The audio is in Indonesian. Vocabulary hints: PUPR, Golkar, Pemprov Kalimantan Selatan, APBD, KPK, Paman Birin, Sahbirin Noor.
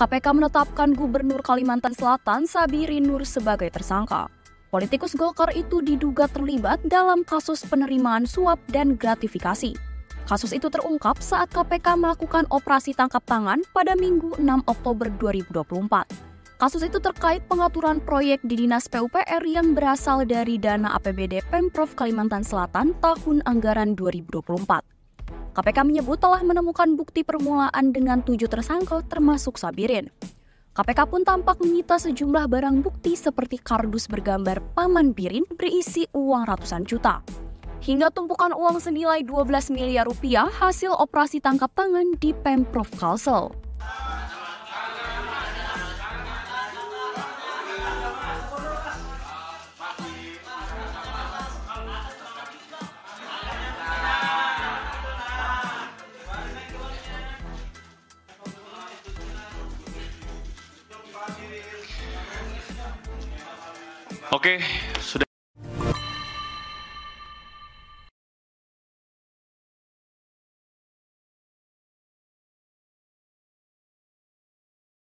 KPK menetapkan Gubernur Kalimantan Selatan Sahbirin Noor sebagai tersangka. Politikus Golkar itu diduga terlibat dalam kasus penerimaan suap dan gratifikasi. Kasus itu terungkap saat KPK melakukan operasi tangkap tangan pada Minggu 6 Oktober 2024. Kasus itu terkait pengaturan proyek di Dinas PUPR yang berasal dari dana APBD Pemprov Kalimantan Selatan tahun anggaran 2024. KPK menyebut telah menemukan bukti permulaan dengan 7 tersangka termasuk Sahbirin. KPK pun tampak menyita sejumlah barang bukti seperti kardus bergambar Paman Birin berisi uang ratusan juta. Hingga tumpukan uang senilai 12 miliar rupiah hasil operasi tangkap tangan di Pemprov Kalsel. Oke, sudah.